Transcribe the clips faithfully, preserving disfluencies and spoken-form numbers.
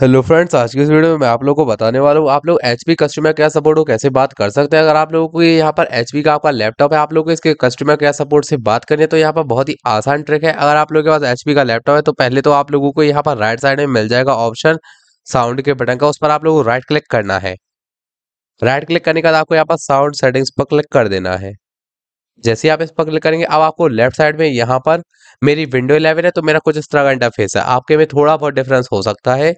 Hello friends, आज की इस वीडियो में मैं आप लोगों को बताने वाला हूँ आप लोग एचपी कस्टमर केयर सपोर्ट को कैसे बात कर सकते हैं। अगर आप लोगों को यहाँ पर एचपी का आपका लैपटॉप है, आप लोगों को इसके कस्टमर केयर सपोर्ट से बात करनी है तो यहाँ पर बहुत ही आसान ट्रिक है। अगर आप लोगों के पास एचपी का लैपटॉप है तो पहले तो आप लोगों को यहाँ पर राइट साइड में मिल जाएगा ऑप्शन साउंड के बटन का, उस पर आप लोगों को राइट क्लिक करना है। राइट क्लिक करने के बाद आपको यहाँ पर साउंड सेटिंग्स पर क्लिक कर देना है। जैसे ही आप इस पर क्लिक करेंगे, अब आपको लेफ्ट साइड में यहाँ पर मेरी विंडो इलेवन है तो मेरा कुछ इस तरह का इंटरफेस है, आपके में थोड़ा बहुत डिफरेंस हो सकता है।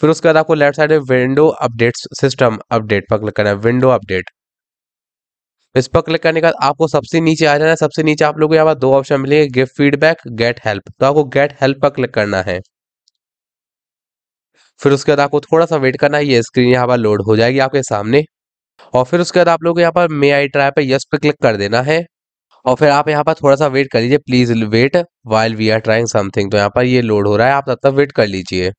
फिर उसके बाद आपको लेफ्ट साइड में विंडो अपडेट सिस्टम अपडेट पर क्लिक करना है, विंडो अपडेट। इस पर क्लिक करने के बाद आपको सबसे नीचे आ जाना है। सबसे नीचे आप लोगों को यहाँ पर दो ऑप्शन मिलेंगे, गिव फीडबैक, गेट हेल्प। तो आपको गेट हेल्प पर क्लिक करना है। फिर उसके बाद आपको थोड़ा सा वेट करना है, ये स्क्रीन यहाँ पर लोड हो जाएगी आपके सामने। और फिर उसके बाद आप लोगों को यहाँ पर मे आई ट्राई पर यस पर क्लिक कर देना है। और फिर आप यहाँ पर थोड़ा सा वेट कर लीजिए, please wait while we are trying something. तो यहाँ पर ये लोड हो रहा है, आप तब तक वेट कर लीजिए।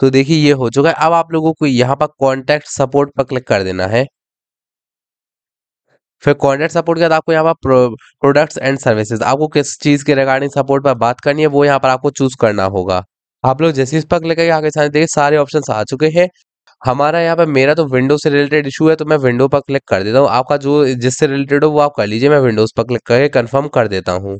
तो देखिए ये हो चुका है। अब आप लोगों को यहाँ पर कॉन्टैक्ट सपोर्ट पर क्लिक कर देना है। फिर कॉन्टैक्ट सपोर्ट के बाद आपको यहाँ पर प्रोडक्ट्स एंड सर्विसेज, आपको किस चीज़ के रिगार्डिंग सपोर्ट पर बात करनी है वो यहाँ पर आपको चूज करना होगा। आप लोग जैसे इस पर क्लिक करेंगे आगे सामने देखिए सारे ऑप्शंस आ चुके हैं। हमारा यहाँ पर मेरा तो विंडो से रिलेटेड इशू है तो मैं विंडो पर क्लिक कर देता हूँ। आपका जो जिससे रिलेटेड हो वो आप कर लीजिए। मैं विंडोज़ पर क्लिक करके कन्फर्म कर देता हूँ।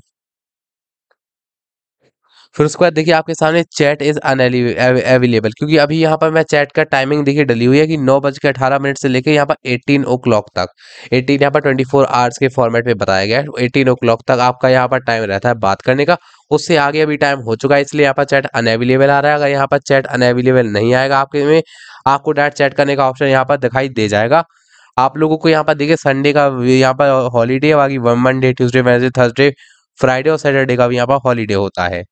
फिर उसके बाद देखिए आपके सामने चैट इज अनअवेलेबल, क्योंकि अभी यहाँ पर मैं चैट का टाइमिंग देखिए डली हुई है कि नौ बज के अठारह मिनट से लेकर यहाँ पर एटीन ओ क्लॉक तक, एटीन यहाँ पर ट्वेंटी फोर आवर्स के फॉर्मेट में बताया गया है। एटीन ओ क्लॉक तक आपका यहाँ पर टाइम रहता है बात करने का, उससे आगे अभी टाइम हो चुका है इसलिए यहाँ पर चैट अनअवेलेबल आ रहा है। अगर यहाँ पर चैट अनअवेलेबल नहीं आएगा आपके में, आपको डायरेक्ट चैट करने का ऑप्शन यहाँ पर दिखाई दे जाएगा। आप लोगों को यहाँ पर देखिए संडे का यहाँ पर हॉलीडे, बाकी Monday, Tuesday, Wednesday, Thursday, Friday और सैटरडे का भी यहाँ पर हॉलीडे होता है।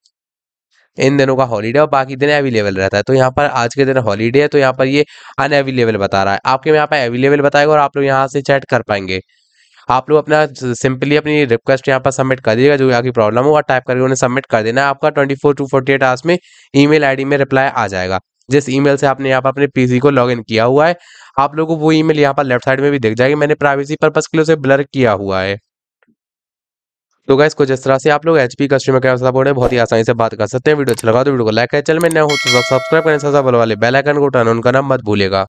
इन दिनों का हॉलीडे और बाकी दिन अवेलेबल रहता है। तो यहाँ पर आज के दिन हॉलीडे है तो यहाँ पर ये अनअवेलेबल बता रहा है, आपके यहाँ पर अवेलेबल बताएगा और आप लोग यहाँ से चैट कर पाएंगे। आप लोग अपना सिंपली अपनी रिक्वेस्ट यहाँ पर सबमिट कर दीजिएगा, जो आपकी प्रॉब्लम हो और टाइप करके उन्हें सबमिट कर देना है। आपका twenty four to forty eight hours में ईमेल आईडी में रिप्लाई आ जाएगा, जिस ईमेल से आपने यहाँ पर अपने पीसी को लॉगिन किया हुआ है। आप लोगों को वो ईमेल यहाँ पर लेफ्ट साइड में भी दिख जाएगी, मैंने प्राइवेसी पर्पज के लिए उसे ब्लर किया हुआ है। तो गाइस कुछ इस तरह से आप लोग एचपी कस्टमर केयर सपोर्ट में बहुत ही आसानी से बात कर सकते हैं। वीडियो अच्छा लगा तो वीडियो को लाइक करें, चैनल में नया हो तो सब्सक्राइब करें, साथ वाले बेल आइकन को टर्न ऑन करना मत भूलिएगा।